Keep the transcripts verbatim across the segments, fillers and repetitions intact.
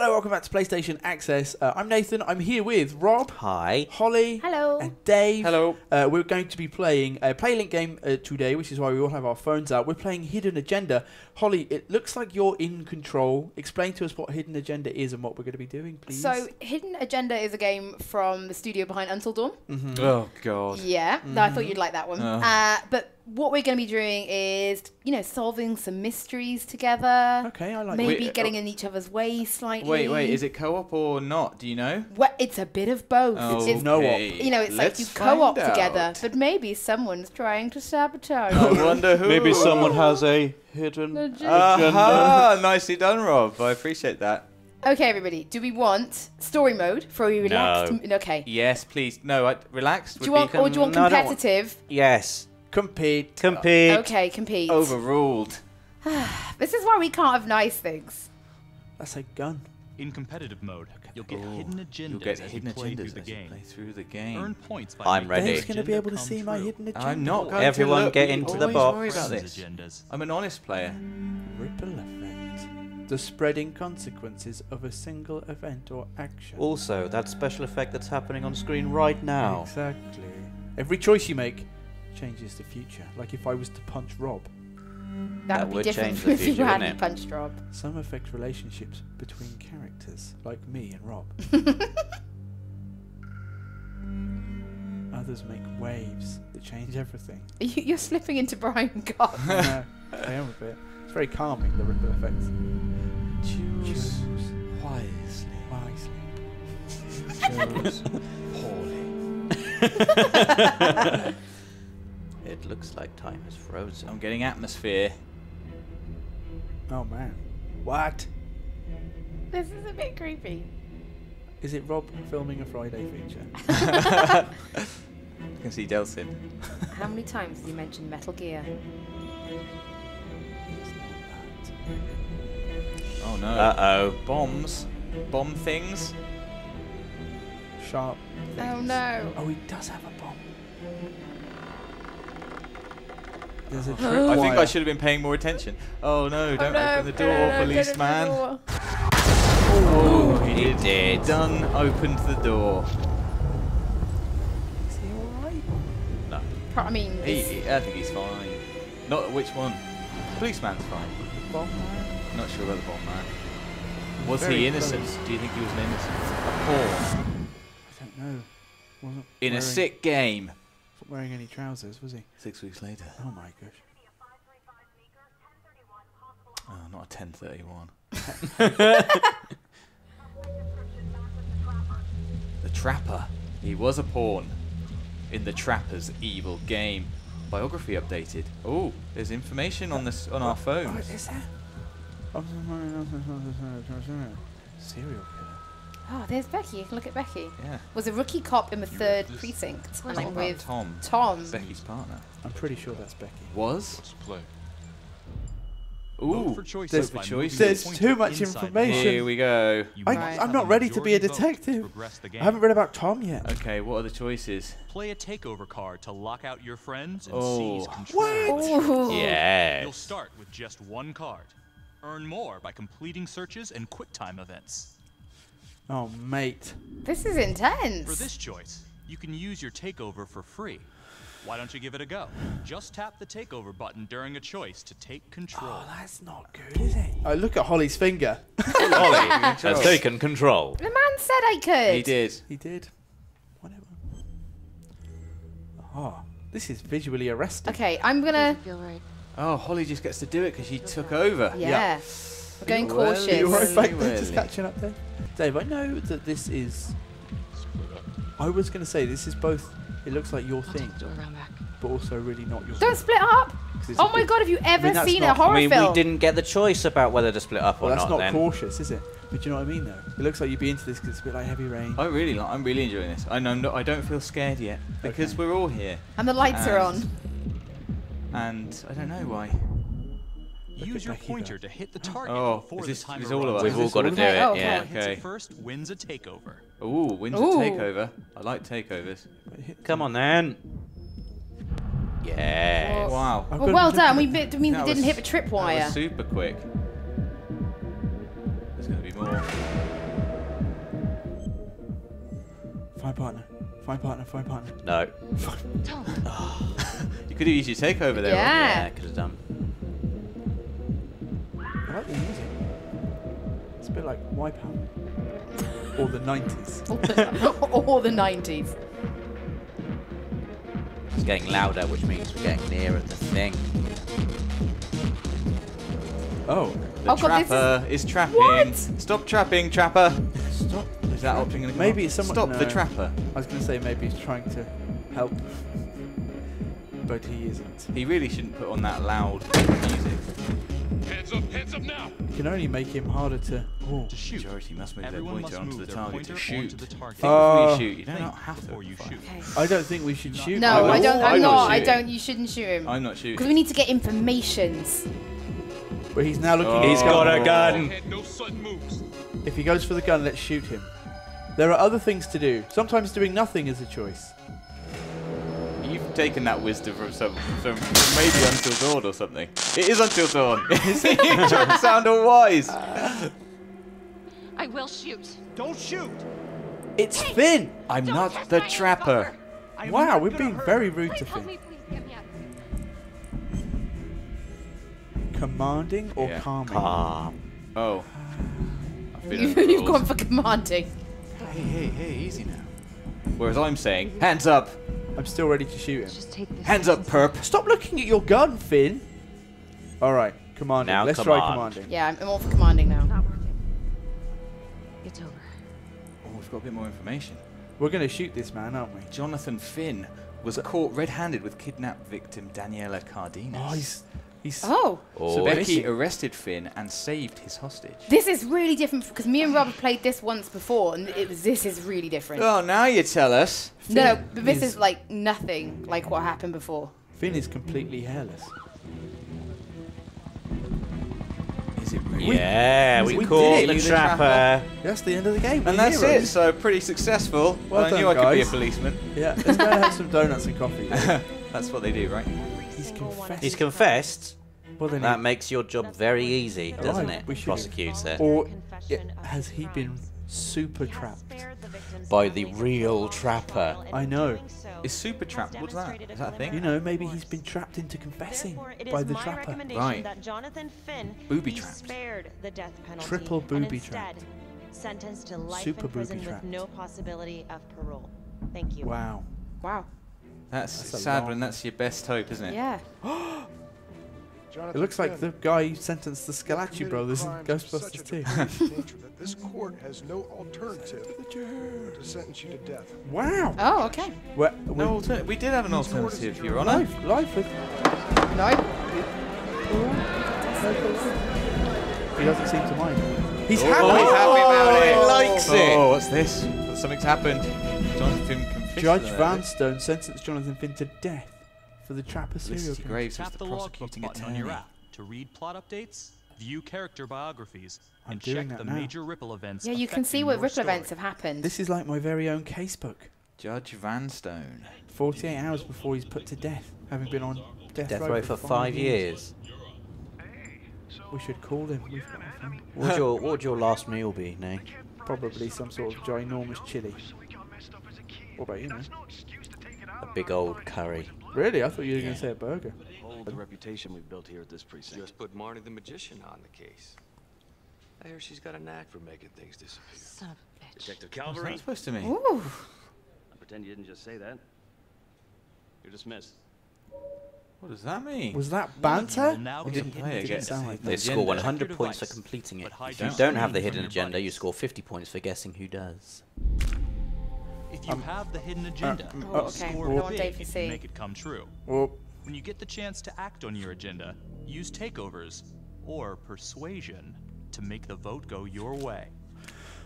Hello, welcome back to PlayStation Access. Uh, I'm Nathan. I'm here with Rob. Hi. Holly. Hello. And Dave. Hello. Uh, we're going to be playing a PlayLink game uh, today, which is why we all have our phones out. We're playing Hidden Agenda. Holly, it looks like you're in control. Explain to us what Hidden Agenda is and what we're going to be doing, please. So, Hidden Agenda is a game from the studio behind Until Dawn. Mm-hmm. Oh, God. Yeah. Mm-hmm. No, I thought you'd like that one. Oh. Uh, but... what we're going to be doing is, you know, solving some mysteries together. Okay, I like that. Maybe wait, getting uh, in each other's way slightly. Wait, wait, is it co-op or not? Do you know? Well, it's a bit of both. Oh, it's no-op. Hey, you know, it's like you co-op together, but maybe someone's trying to sabotage. I wonder who. Maybe someone has a hidden agenda. Aha, nicely done, Rob. I appreciate that. Okay, everybody, do we want story mode for a relaxed? No. Okay. Yes, please. No, I, relaxed. Do you want, or do you want no, competitive? Want yes. Compete. Compete. Okay, compete. Overruled. This is why we can't have nice things. That's a gun. In competitive mode, you'll get oh. hidden agendas you'll get as hidden you play agendas through the game. Play through the game. Earn points by I'm ready. Dave's going to be able to see through. My hidden agenda. I'm not going Everyone to look. Get into the box. About this. I'm an honest player. Ripple effect. The spreading consequences of a single event or action. Also, that special effect that's happening on screen right now. Exactly. Every choice you make changes the future. Like if I was to punch Rob, that, that would be would different change the future, if you hadn't punched Rob. Some affect relationships between characters, like me and Rob. Others make waves that change everything. You're slipping into Brian Goff. I am a bit. It's very calming. The ripple effect. Choose, Choose wisely. Wisely. Choose poorly. It looks like time is frozen. I'm getting atmosphere. Oh man. What? This is a bit creepy. Is it Rob filming a Friday feature? You can see Delsin. How many times have you mentioned Metal Gear? Oh no. Uh-oh. Bombs. Bomb things. Sharp things. Oh no. Oh, he does have a bomb. A I think I should have been paying more attention. Oh no, don't oh, no, open the door, no, no, policeman. No, oh, he did. did. Dunn opened the door. Is he alright? No. I mean... He, he, I think he's fine. Not which one? The policeman's fine. The bomb man? I'm not sure about the bomb man. Was Very he innocent? Close. Do you think he was an innocent? A whore. I don't know. Wasn't In wearing... a sick game. Wearing any trousers, was he? Six weeks later. Oh my gosh. Oh, not a ten thirty-one. The Trapper. He was a pawn in the Trapper's evil game. Biography updated. Oh, there's information on this on our phone. What is that? Serial killer. Oh, there's Becky. You can look at Becky. Yeah. Was a rookie cop in the third precinct. And I'm with Tom. Tom. Becky's partner. I'm pretty sure that's Becky. Was? Let's play. Ooh. For choice. There's, for choice. There's too much information. Here we go. I, right. I'm not ready to be a detective. I haven't read about Tom yet. Okay, what are the choices? Play a takeover card to lock out your friends and oh. seize control. What? Yeah. You'll start with just one card. Earn more by completing searches and quick time events. Oh, mate. This is intense. For this choice, you can use your takeover for free. Why don't you give it a go? Just tap the takeover button during a choice to take control. Oh, that's not good, is it? Oh, look at Holly's finger. Holly has taken control. The man said I could. He did. He did. Whatever. Oh, this is visually arresting. Okay, I'm going to... You're right. Oh, Holly just gets to do it because she took over. Yeah. yeah. I'm going well, cautious. You're right back there, just catching up there. Dave, I know that this is... I was going to say, this is both... It looks like your I'll thing, but also really not your Don't thing. split up! Oh my god, have you ever I mean, seen not, a horror I mean, film? We didn't get the choice about whether to split up well, or not, Well, that's not then. cautious, is it? But do you know what I mean, though? It looks like you'd be into this because it's a bit like Heavy Rain. I really like... I'm really enjoying this. I know I'm not, I don't feel scared yet, because okay. we're all here. And the lights and, are on. And I don't know why. Use your pointer to hit the target oh, before this, the timer is all of us. We've all got to do it. Oh, okay. Yeah. Okay. First wins a takeover. Ooh, wins Ooh. a takeover. I like takeovers. Come on then. Yeah. Oh. Wow. Well, well done. We, bit, we didn't was, hit a tripwire. Super quick. Let's gonna be more. Fine partner. Fine partner. Fine partner. No. Tom. Oh. You could have used your takeover there. Yeah. Right? Yeah, could have done. I like the music. It's a bit like Wipeout. Or the nineties. Or the nineties. It's getting louder, which means we're getting nearer the thing. Oh, the oh trapper God, is... is trapping. What? Stop trapping, trapper. Stop. Is that option going to maybe it's someone? Stop no. the trapper. I was going to say maybe he's trying to help, but he isn't. He really shouldn't put on that loud music. Heads up! Heads up now! You can only make him harder to. Oh. To shoot. Majority must move Everyone their pointer onto the target to shoot. The target. Uh, think you shoot. You don't have to. You shoot. Okay. I don't think we should shoot. No, I, I don't. I'm, I'm not. not I don't. You shouldn't shoot him. I'm not shooting. Because we need to get informations. But he's now looking. Oh. He's got a gun. If he goes for the gun, let's shoot him. There are other things to do. Sometimes doing nothing is a choice. You've taken that wisdom from some, from maybe Until Dawn or something. It is Until Dawn. You trying to sound all wise. Uh, I will shoot. Don't shoot. It's hey, Finn. I'm not the trapper. Wow, we're being hurt. very rude please to Finn. Me, Commanding or yeah. calming? Calm. Oh. You've, you've gone for commanding. Hey, hey, hey, easy now. Whereas I'm saying, hands up. I'm still ready to shoot him. Just take this hands up, perp. Stop looking at your gun, Finn. All right, commanding. Now Let's command. try commanding. Yeah, I'm all for commanding now. Not working. It's over. Oh, we've got a bit more information. We're going to shoot this man, aren't we? Jonathan Finn was caught red-handed with kidnapped victim Daniela Cardenas. Oh, he's... He's oh. So Becky arrested Finn and saved his hostage. This is really different because me and Rob played this once before, and it was this is really different. Oh, now you tell us. Finn no, no, but this is, is like nothing like what happened before. Finn is completely hairless. Is it really? Yeah, we, we, we caught the trapper. trapper. That's the end of the game, and that's heroes. it. So pretty successful. Well, well I done, knew I guys. could be a policeman. Yeah, let's go and have some donuts and coffee. That's what they do, right? He's confessed. He's confessed. Well, then that makes your job very easy, doesn't right. it? Prosecutes it. Or it, has he been super trapped by the real trapper? I know. Is super trapped? What's that? Is that a thing? You know, maybe he's been trapped into confessing by the trapper. Right. Booby trapped. Triple booby trapped. Super booby trapped. No possibility of parole. Thank you. Wow. Wow. That's, that's sad, and that's your best hope, isn't it? Yeah. It looks like the guy who sentenced the Scalacci brothers in Ghostbusters two. This court has no alternative to sentence you to death. Wow. Oh, okay. We're, we're no alternative. We did have an alternative, Your Honor. Life, life. Is life. He doesn't seem to mind. He's oh, happy. Oh, he's happy about it. He likes oh, it. Oh, what's this? Something's happened. Jonathan Finn Judge Vanstone sentenced Jonathan Finn to death for the trapper serial Lucy Graves was the, the prosecuting attorney. On your app to read plot updates, view character biographies, I'm and check the now. major ripple events. Yeah, you can see what ripple story. events have happened. This is like my very own casebook. Judge Vanstone. forty-eight hours before he's put to death, having been on death, death row for, for five years. years. We should call him. We've got a friend. What would your, what would your last meal be, Nate? Probably some sort of ginormous chili. What about you, Nate? A big old curry. Really? I thought you were yeah. going to say a burger. All the reputation we've built here at this precinct. Just put Marnie the magician on the case. I hear she's got a knack for making things disappear. Son of a bitch. Detective Calvary. What's that supposed to mean? Ooh. I pretend you didn't just say that. You're dismissed. What does that mean? Was that banter? We didn't play again. Like they score one hundred points for completing it. If you don't have the hidden agenda, you score fifty points for guessing who does. If you um, have the hidden agenda, uh, oh, okay. score oh, big and make it come true. Oh. When you get the chance to act on your agenda, use takeovers or persuasion to make the vote go your way.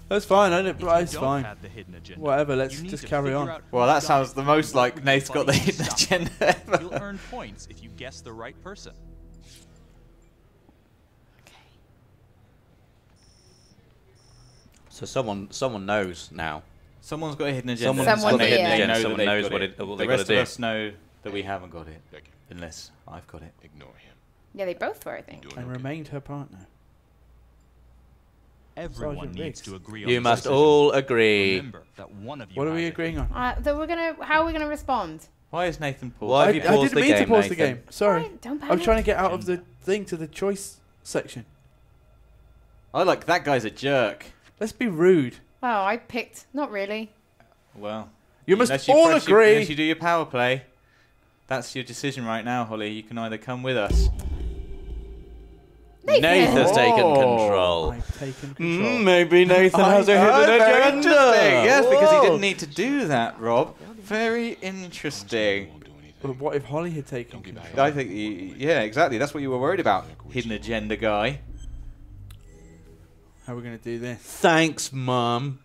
That's fine, I didn't, it's fine. Have the hidden agenda, Whatever, let's just carry on. Well, that sounds the most like Nate's got the hidden agenda ever. You'll earn points if you guess the right person. Okay. So someone, someone knows now. Someone's got a hidden agenda. Someone's Someone got a hidden agenda. Someone knows got what, it, what they got to do. The rest of us know that we haven't got it, unless I've got it. Ignore him. Yeah, they both were, I think. And remained her partner. Everyone needs to agree on this. You must all agree. That one of you what are we agreeing on? Uh, that we're gonna, how are we going to respond? Why is Nathan paused? Why have you paused I didn't the mean game, to pause Nathan. the game. Sorry. Right, don't panic. I was trying to get out of the thing to the choice section. I like that guy's a jerk. Let's be rude. Oh, I picked. Not really. Well. You must you all press, agree. You, unless you do your power play. That's your decision right now, Holly. You can either come with us. Nathan. Nathan's oh. taken control. I've taken control. Mm, maybe Nathan has a hidden agenda. Yes, Whoa. because he didn't need to do that, Rob. Very interesting. But what if Holly had taken control? I think, you, yeah, exactly. That's what you were worried about, hidden agenda guy. How are we going to do this? Thanks, Mum.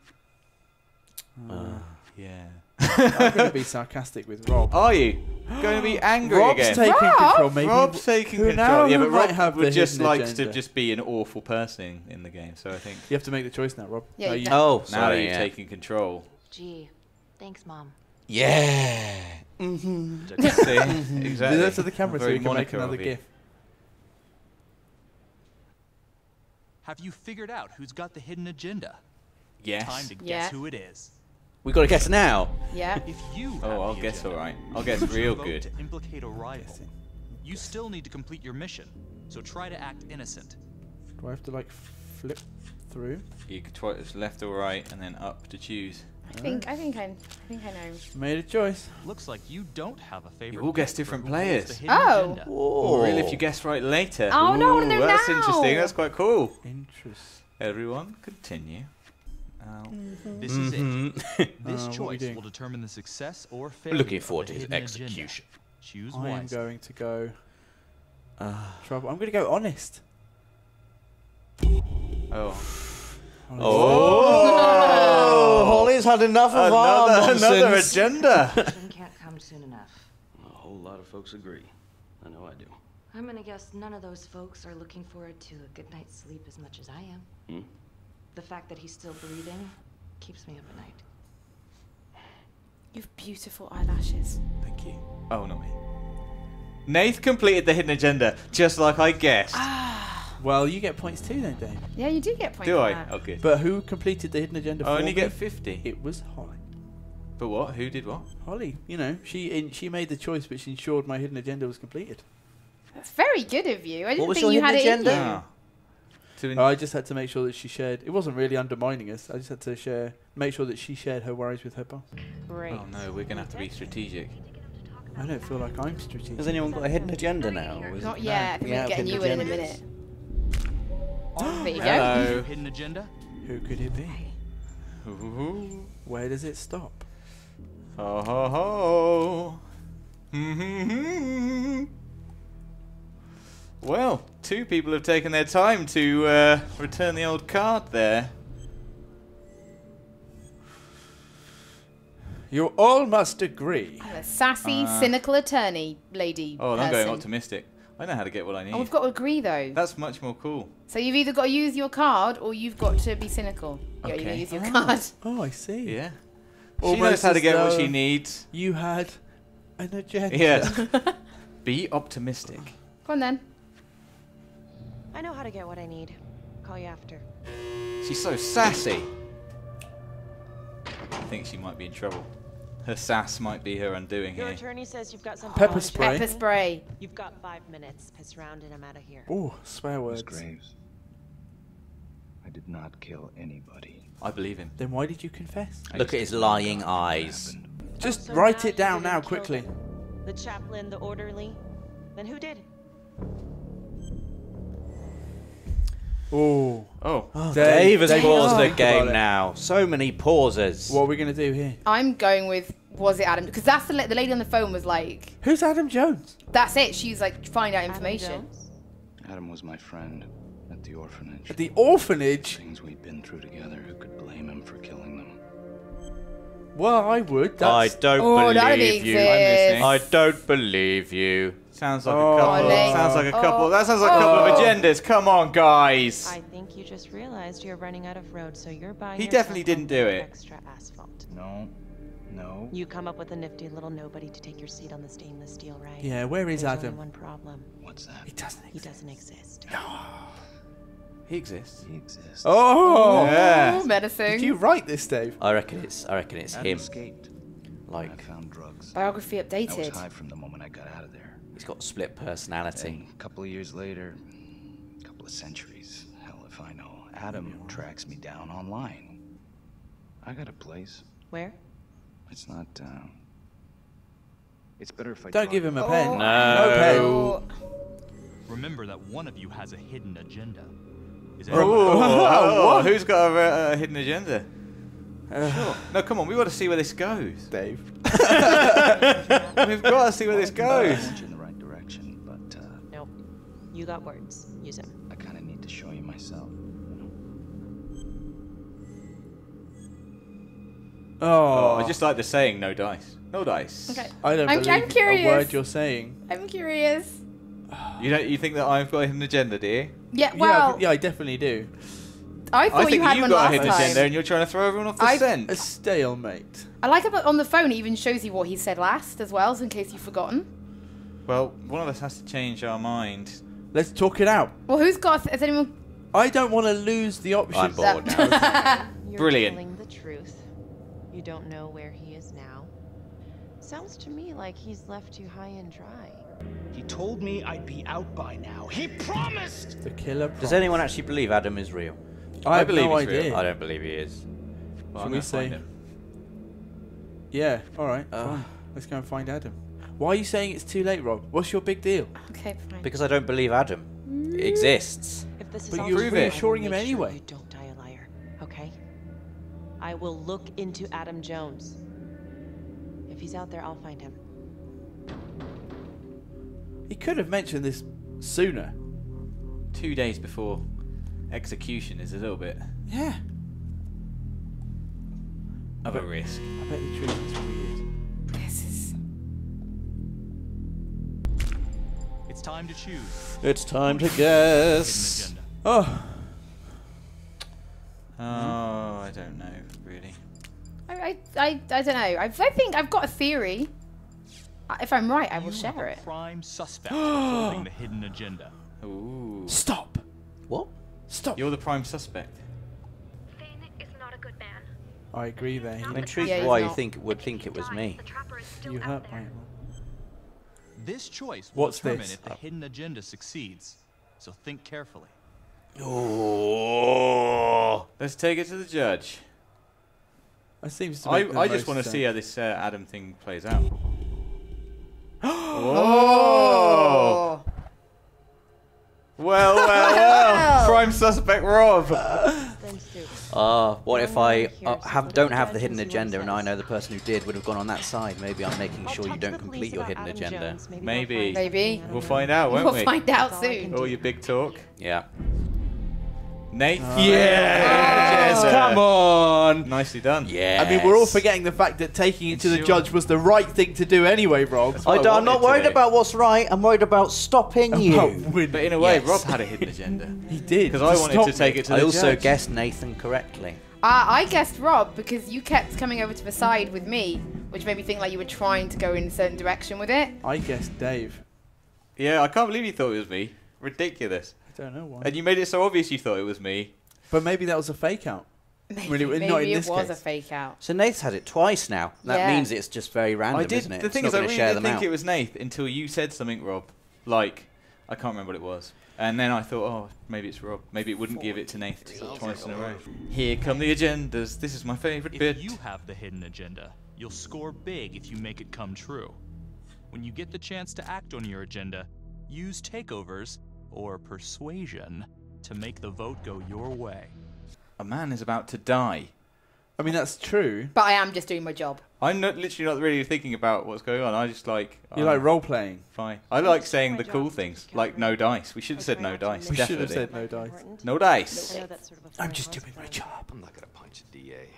Oh, uh, yeah. I'm going to be sarcastic with Rob. Are you? Going to be angry Rob's again. Taking Rob? control, maybe. Rob's taking control. Now yeah, but Rob have would just likes agenda. to just be an awful person in the game. So I think you have to make the choice now, Rob. Yeah. You oh, now sorry, you're yeah. taking control. Gee, thanks, Mom. Yeah. Mm-hmm. See? Exactly. Do that to the camera so you can make another gif. Have you figured out who's got the hidden agenda? Yes. Time to guess yeah. who it is. We gotta guess now. Yeah. If you oh, I'll guess all right. I'll guess real good. To implicate a rival, you still need to complete your mission, so try to act innocent. Do I have to like flip through? You could try it's left or right, and then up to choose. I all think right. I think I, I think I know. Made a choice. Looks like you don't have a favorite. You all guess different players. Oh. Whoa. Or really, if you guess right later. Oh Ooh, no, no, that's now. interesting. That's quite cool. Interesting. Everyone, continue. Mm-hmm. This is mm-hmm. it. This uh, choice will determine the success or failure. Looking forward to his execution. Agenda. Choose wisely. I'm going to go. Uh, trouble. I'm going to go honest. Oh. Honest. Oh. Oh. Holly's had enough of another, another agenda. Action can't come soon enough. A whole lot of folks agree. I know I do. I'm going to guess none of those folks are looking forward to a good night's sleep as much as I am. Hmm? The fact that he's still breathing keeps me up at night. You've beautiful eyelashes. Thank you. Oh, not me. Nath completed the hidden agenda, just like I guessed. Well, you get points too then, Dave. Yeah, you do get points. Do I? That. Okay. But who completed the hidden agenda for I only me? get fifty. It was Holly. But what? Who did what? Holly. You know, she in, she made the choice which ensured my hidden agenda was completed. That's very good of you. I didn't think you had agenda? it in you. Oh. Oh, I just had to make sure that she shared. It wasn't really undermining us. I just had to share, make sure that she shared her worries with her boss. Great. Oh no, we're gonna have to be strategic. I don't feel like I'm strategic. Has anyone got a hidden agenda now? Not yet. We're getting you in a minute. There you go. Hidden agenda. Who could it be? Where does it stop? Oh ho ho. Mm-hmm. Well, two people have taken their time to uh, return the old card there. You all must agree. I'm a sassy, uh, cynical attorney lady. Oh, person. I'm going optimistic. I know how to get what I need. And we've got to agree, though. That's much more cool. So you've either got to use your card or you've got to be cynical. You okay. got to use your oh. card. Oh, I see. Yeah. Almost she knows how to get what she needs. You had an agenda. Yes. Be optimistic. Go on, then. I know how to get what I need. Call you after. She's so sassy. I think she might be in trouble. Her sass might be her undoing Your here. Your attorney says you've got something. Pepper spray. Pepper spray. You've got five minutes. Piss around and I'm out of here. Oh, swear words. Miss Graves, I did not kill anybody. I believe him. Then why did you confess? I Look at his lying eyes. Just so write it down now, quickly. Them. The chaplain, the orderly. Then who did? Ooh. Oh, oh, Dave, Dave has Dave paused the game now. So many pauses. What are we going to do here? I'm going with, was it Adam? Because that's the, the lady on the phone was like... Who's Adam Jones? That's it. She's like, find out information. Adam, Adam was my friend at the orphanage. At the orphanage? Things we've been through together, who could blame him for killing them? Well, I would. That's... I don't oh, believe you. I don't believe you. Sounds like oh, a couple. Of, sounds like a couple. Oh, that sounds like oh. a couple of agendas. Come on, guys. I think you just realized you're running out of road, so you're buying. He definitely didn't do it. Extra asphalt. No, no. You come up with a nifty little nobody to take your seat on the stainless steel, right? Yeah. Where is There's Adam? Only one problem. What's that? He doesn't. Exist. He doesn't exist. No. He exists. He exists. Oh, yeah. Medicine. Did you write this, Dave? I reckon it's. I reckon it's I him. Escaped. Like. I found drugs. Biography updated. I was high from the moment I got out of there. He's got split personality. And a couple of years later, a couple of centuries. Hell, if I know. Adam yeah. tracks me down online. I got a place. Where? It's not. Uh, it's better if I. Don't give him a pen. Oh. No. No pen. Oh. Remember that one of you has a hidden agenda. Is oh, oh, what? Who's got a, a hidden agenda? Uh, sure. No, come on. We want to see where this goes, Dave. We've got to see where this goes. In the right direction, but uh, nope. You got words. Use them. I kind of need to show you myself. Oh, I just like the saying, "No dice, no dice." Okay. I don't I'm, believe I'm curious. a word you're saying. I'm curious. You don't. You think that I've got a hidden agenda, do you? Yeah. Well. Yeah, yeah I definitely do. I thought I you had you one last time. I think you got a hidden time. agenda, and you're trying to throw everyone off the I've, scent. A stalemate. I like it on the phone. It even shows you what he said last, as well, so in case you've forgotten. Well, one of us has to change our mind. Let's talk it out. Well, who's got? Has anyone? I don't want to lose the option. I'm bored now. You're Brilliant. Telling the truth. You don't know where he is now. Sounds to me like he's left you high and dry. He told me I'd be out by now. He promised! The killer promised. Does anyone actually believe Adam is real? I, I have believe no he's idea. real. I don't believe he is. Well, Can we see? Yeah, alright. Uh, Let's go and find Adam. Why are you saying it's too late, Rob? What's your big deal? Okay, fine. Because I don't believe Adam mm. exists. If this is but you're reassuring him sure anyway. You don't die a liar, okay? I will look into Adam Jones. If he's out there, I'll find him. He could have mentioned this sooner. Two days before execution is a little bit... Yeah. Of a risk. I bet the truth is weird. This is... It's time to choose. It's time to guess. Oh. Oh, I don't know, really. I, I, I don't know. I, I think I've got a theory. If I'm right, I will you share have a it. Prime suspect holding the hidden agenda. Ooh. Stop. What? Stop. You're the prime suspect. Finn is not a good man. I agree there. I'm intrigued yeah, why not. you think would if think it was dies, me. You hurt my This choice will What's determine this? if the oh. hidden agenda succeeds. So think carefully. Oh. Let's take it to the judge. That seems to I, I just want to see how this uh, Adam thing plays out. Oh! Well, well, well! Prime suspect Rob! Ah, uh, what if I uh, have, don't have the hidden agenda and I know the person who did would have gone on that side? Maybe I'm making sure you don't complete your hidden agenda. Maybe. Maybe. We'll find out, won't we? We'll find out soon. All your big talk. Yeah. Nate? Oh. Yeah! Yes, come on! Nicely done. Yeah. I mean, we're all forgetting the fact that taking it to the judge was the right thing to do anyway, Rob. I I I'm not worried about what's right. I'm worried about stopping you. But in a way, yes. Rob had a hidden agenda. He did. Because I wanted to take it to the judge. I also guessed Nathan correctly. Uh, I guessed Rob because you kept coming over to the side with me, which made me think like you were trying to go in a certain direction with it. I guessed Dave. Yeah, I can't believe you thought it was me. Ridiculous. Don't know why. And you made it so obvious you thought it was me. But maybe that was a fake out. Maybe, really, maybe not in this it was case. a fake out. So Nate's had it twice now. That yeah. means it's just very random, I did, isn't it? The thing it's is, I really didn't think out. it was Nate until you said something, Rob. Like, I can't remember what it was. And then I thought, oh, maybe it's Rob. Maybe it wouldn't Four, give it to Nate three, twice in a row. Here come the agendas. This is my favourite bit. If you have the hidden agenda, you'll score big if you make it come true. When you get the chance to act on your agenda, use takeovers or persuasion to make the vote go your way. A man is about to die. I mean, that's true. But I am just doing my job. I'm not literally not really thinking about what's going on. I just like... You like role-playing? Fine. I like saying the cool things, like no dice. We should have said no dice. We should have said no dice. No dice. I'm just doing my job. I'm not going to punch a D A.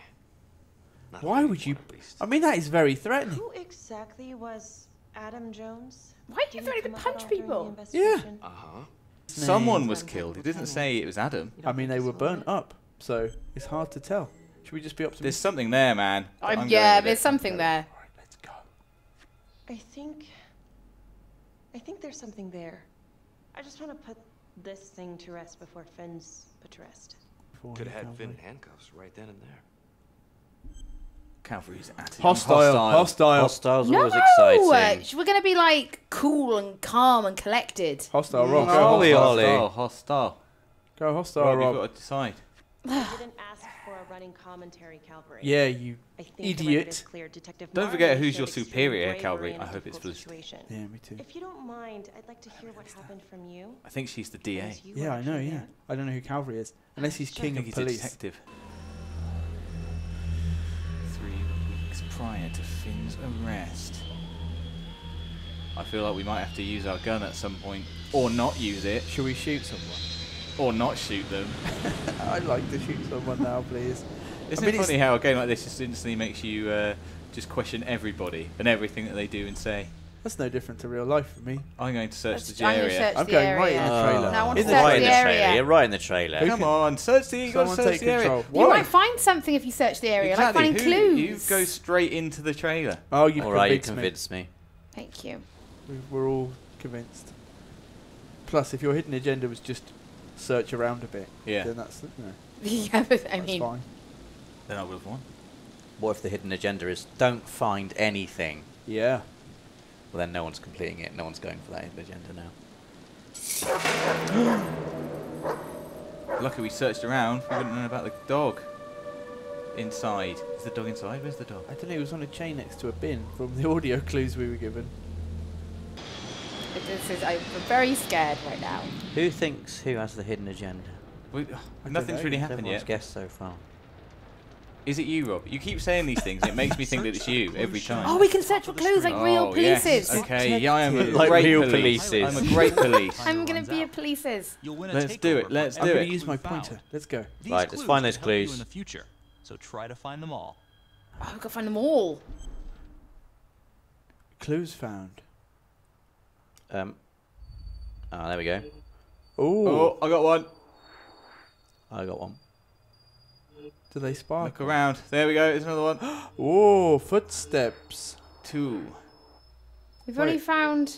Why would you... I mean, that is very threatening. Who exactly was Adam Jones? Why do you threaten to punch people? Yeah. Uh-huh. Someone was killed. It didn't say it was Adam. I mean, they were burnt up, so it's hard to tell. Should we just be optimistic? There's something there, man. I'm yeah, there's it. something there. All right, let's go. I think... I think there's something there. I just want to put this thing to rest before Finn's put to rest. Could have had Finn in handcuffs right then and there. Calvary's attitude. Hostile. Hostile. Hostile's no! always exciting. We're going to be like cool and calm and collected. Hostile Rob. No. Ollie, Ollie. Hostile. Hostile. Go hostile Rob. Rob. You've got to decide. You didn't ask for a running commentary, Calvary. Yeah, you I think idiot. Clear. Detective don't forget who's your superior, Calvary. I hope it's Felicity. Yeah, me too. If you don't mind, I'd like to hear what happened from you. I think she's the D A. Yeah, I know, yeah. Man. I don't know who Calvary is. Unless he's king of police. He's a detective. Three weeks prior to Finn's arrest. I feel like we might have to use our gun at some point. Or not use it. Should we shoot someone? Or not shoot them. I'd like to shoot someone now, please. Isn't I mean, it funny how a game like this just instantly makes you uh, just question everybody and everything that they do and say? That's no different to real life for me. I'm going to search That's the I'm area. Search I'm the going area. right in the trailer. Oh. No, I want to search right the, the area. Trailer. Right in the trailer. Come, Come on, search the, you gotta search the area. Why? You might find something if you search the area. Exactly. Like finding Who, clues. You go straight into the trailer. Oh, you all right, you convinced me. me. Thank you. We're all convinced. Plus, if your hidden agenda was just search around a bit. Yeah. Then that's, you know, yeah, but I that's mean, fine. Then I would have won. What if the hidden agenda is don't find anything? Yeah. Well, then no one's completing it. No one's going for that hidden agenda now. Lucky we searched around. We wouldn't know about the dog. Inside. Is the dog inside? Where's the dog? I don't know. It was on a chain next to a bin from the audio clues we were given. This is, I'm very scared right now. Who thinks who has the hidden agenda? We, nothing's really happened yet. Everyone's guessed so far. Is it you, Rob? You keep saying these things. It makes me think that it's you every time. Oh, we can search for clues like oh, real polices. Yes. Okay, yeah, I am a like great real police. polices. I'm a great police. I'm going to be a police's. Let's do it. Let's do it. I'm going to use my pointer. Let's go. These right, let's find those clues. In the future, so try to find them all. Oh, I've got to find them all. Clues found. Um, ah, oh, there we go. Ooh. Oh, I got one. I got one. Do they spark? Look around. There we go. There's another one. Oh, footsteps. Two. We've Wait. only found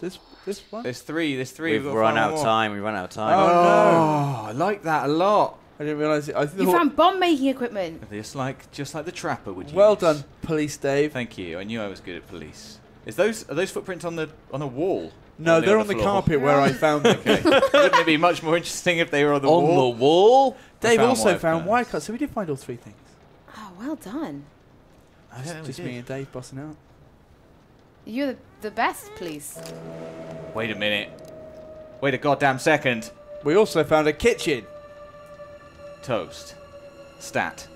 this. This one. There's three. There's three. We've, We've run out of time. We run out of time. Oh, oh no! I like that a lot. I didn't realise it. I you found bomb-making equipment. Just like, just like the Trapper would use. Well done, Police Dave. Thank you. I knew I was good at police. Is those are those footprints on the on a wall? No, they're on the carpet where I found them. Okay. Wouldn't it be much more interesting if they were on the wall? On the wall? Dave also found wire cuts, so we did find all three things. Oh, well done. Just me and Dave busting out. You're the, the best, please. Wait a minute. Wait a goddamn second. We also found a kitchen. Toast. Stat.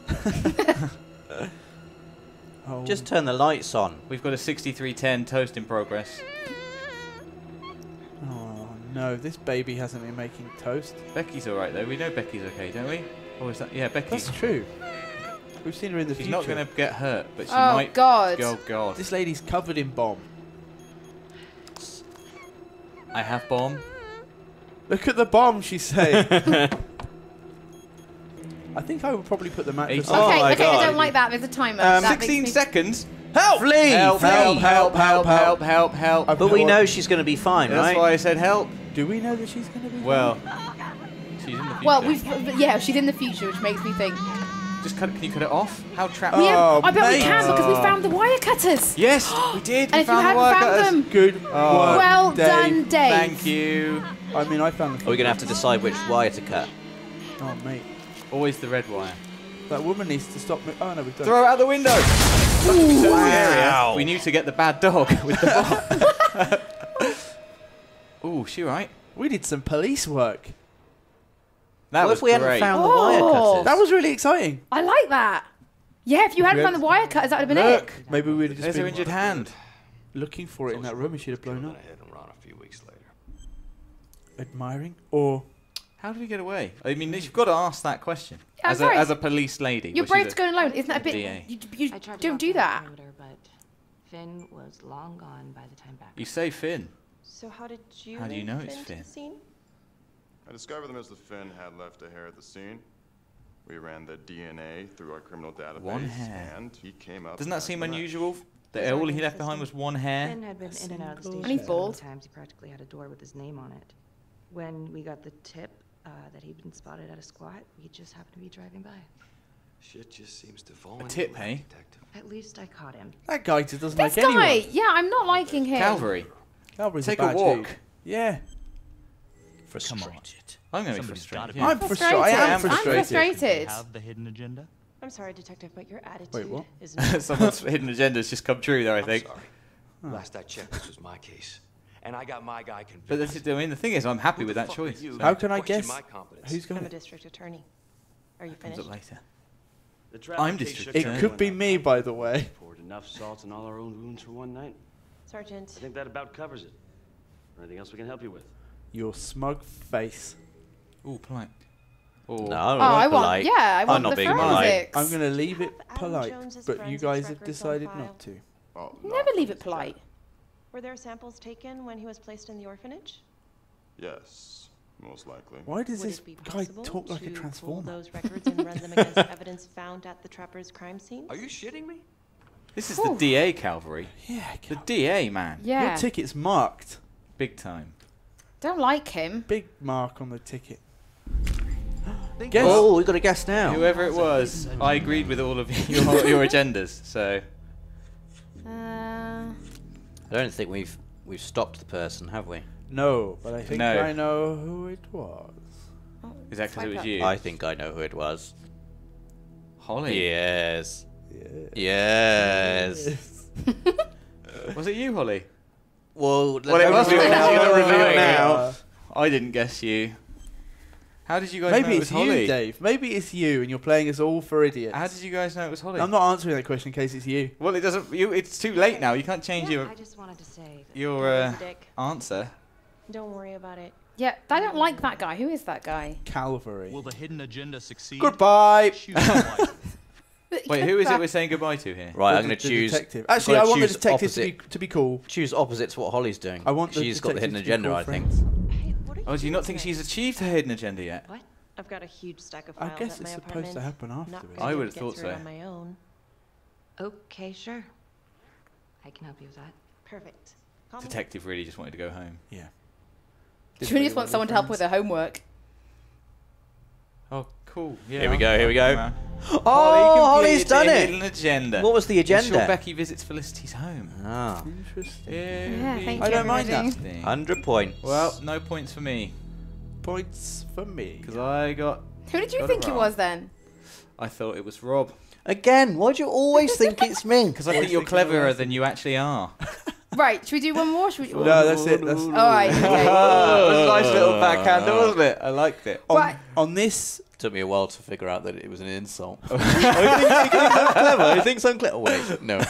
Oh. Just turn the lights on. We've got a sixty-three ten toast in progress. Oh no, this baby hasn't been making toast. Becky's alright though. We know Becky's okay, don't we? Or is that? Yeah, Becky. That's true. We've seen her in the She's future. She's not going to get hurt, but she oh, might. God. Oh God. This lady's covered in bomb. I have bomb. Look at the bomb, she's saying. I think I would probably put the mattress on. Okay, oh okay, God. I don't like that. There's a timer. Um, sixteen seconds. Help! Flee! Help, help, help, help, help, help, help. But help. we know she's going to be fine, That's right? That's why I said help. Do we know that she's going to be well, fine? Well, she's in the future. Well, we've, yeah, she's in the future, which makes me think. Just cut, can you cut it off? How trapped? Oh, yeah, I bet mate. we can because we found the wire cutters. Yes, we did. We and found if you hadn't found them, good oh, work, well Dave. done, Dave. Thank you. I mean, I found them. Are we going to have to decide which wire to cut? Oh, mate. Always the red wire. That woman needs to stop me. Oh, no, we don't. Throw her out the window! Ooh, wow. We knew to get the bad dog with the bomb. Ooh, she right. We did some police work. That well, was if we great. hadn't found oh. the wire cutters. That was really exciting. I like that. Yeah, if you hadn't found the wire cutters, that would have been Look, it. Maybe we would have just There's been her injured hand. Looking for it so in that room, and she'd have blown up. A few weeks later. Admiring or... How do we get away? I mean, you've got to ask that question yeah, as, a, as a police lady. You're brave to go alone, isn't that a bit? D A. You, you don't do that. Motor, but Finn was long gone by the time back. You say Finn. So how did you? How do you know Finn it's Finn? Scene? I discovered them as the Finn had left a hair at the scene. We ran the D N A through our criminal database, one hair. and he came up. Doesn't that seem unusual? That all he left behind was one hair. Finn had been in and out of the station. And he's bald. Times he practically had a door with his name on it. when we got the tip uh, that he'd been spotted at a squat, we just happened to be driving by. Shit just seems to fall. A tip, hey? At least I caught him. That guy doesn't this like guy. anyone. Yeah, I'm not liking him. Calvary. Calvary's Take a, bad a walk. Dude. Yeah. Frustrated. Come on. I'm going to be frustrated. I'm frustrated. I am frustrated. I'm frustrated. You have the hidden agenda? I'm sorry, Detective, but your attitude Wait, what? is not... Someone's hidden agenda's just come true there, I think. I'm sorry. Huh. Last I checked, this was my case. And I got my guy convinced. But this is, I mean, the thing is, I'm happy with that choice. So how can I guess who's going to... I'm a district attorney. Are you finished? Later. I'm district attorney. It could be me, by the way. Poured enough salt in all our own wounds for one night. Sergeant. I think that about covers it. Anything else we can help you with? Your smug face. Ooh, polite. Ooh. No, I, oh, I polite. want. Yeah, I want I'm not the being polite. I'm going to leave it polite, but you guys have decided not to. Oh, Never leave it polite. Were there samples taken when he was placed in the orphanage? Yes, most likely. Why does Would this guy talk like a transformer? Those records and run them against evidence found at the Trapper's crime scene. Are you shitting me? This is Ooh. the D A, Calvary. Yeah, Calvary. The D A, man. Yeah. Your ticket's marked. Big time. Don't like him. Big mark on the ticket. Guess. Oh, we got a guess now. Whoever it was, I agreed with all of your, your agendas. So. Uh, I don't think we've we've stopped the person, have we? No, but I think no. I know who it was. Oh, exactly, it was you. I think I know who it was. Holly. Yes. Yes. yes. Was it you, Holly? Well, well it must be now. I didn't guess you. How did you guys Maybe know it was Holly? Maybe it's you, Dave. Maybe it's you, and you're playing us all for idiots. How did you guys know it was Holly? I'm not answering that question in case it's you. Well, it doesn't. You, it's too late now. You can't change yeah, your. I just wanted to say that your uh, answer. Don't worry about it. Yeah, I don't like that guy. Who is that guy? Calvary. Will the hidden agenda succeed? Goodbye. Wait, who is it we're saying goodbye to here? Right, I'm going to choose... Detective. Actually, I want the detective to be, to be cool. Choose opposite to what Holly's doing. I want she's got the hidden agenda, I think. Hey, what are you oh, do you not think today? she's achieved her hidden agenda yet? What? I've got a huge stack of files I guess at it's my supposed to happen afterwards. I would have thought so. On my own. Okay, sure. I can help you with that. Perfect. Call detective me. really just wanted to go home. Yeah. She really just wants someone friends? to help with her homework. Oh, cool. Yeah, here we go, here we go. Oh, Holly Holly's done it! Hidden agenda. What was the agenda? Sure Becky visits Felicity's home. Ah. Interesting. Yeah, yeah, thank I you don't mind that. one hundred points. Well, no points for me. Points for me. Because I got... Who did you think it, it was then? I thought it was Rob. Again, why do you always think it's me? Because I think you're cleverer than you actually are. Right, should we do one more? Should we do one no, more? that's it. That's... All right. Okay. That was a nice little backhander, wasn't it? I liked it. On, on this... Took me a while to figure out that it was an insult. Who thinks I'm clever? Who thinks I'm clever? Oh, wait, no.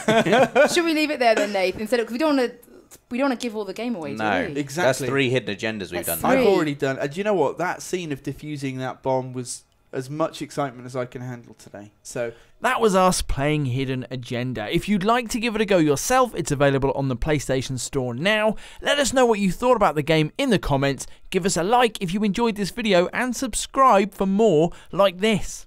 Should we leave it there then, Nate? Instead, because we don't want to, we don't want to give all the game away. No, do we? Exactly. That's three hidden agendas we've That's done. Three. I've already done. And uh, you know what? That scene of defusing that bomb was as much excitement as I can handle today. So that was us playing Hidden Agenda. If you'd like to give it a go yourself, it's available on the PlayStation Store now. Let us know what you thought about the game in the comments. Give us a like if you enjoyed this video and subscribe for more like this.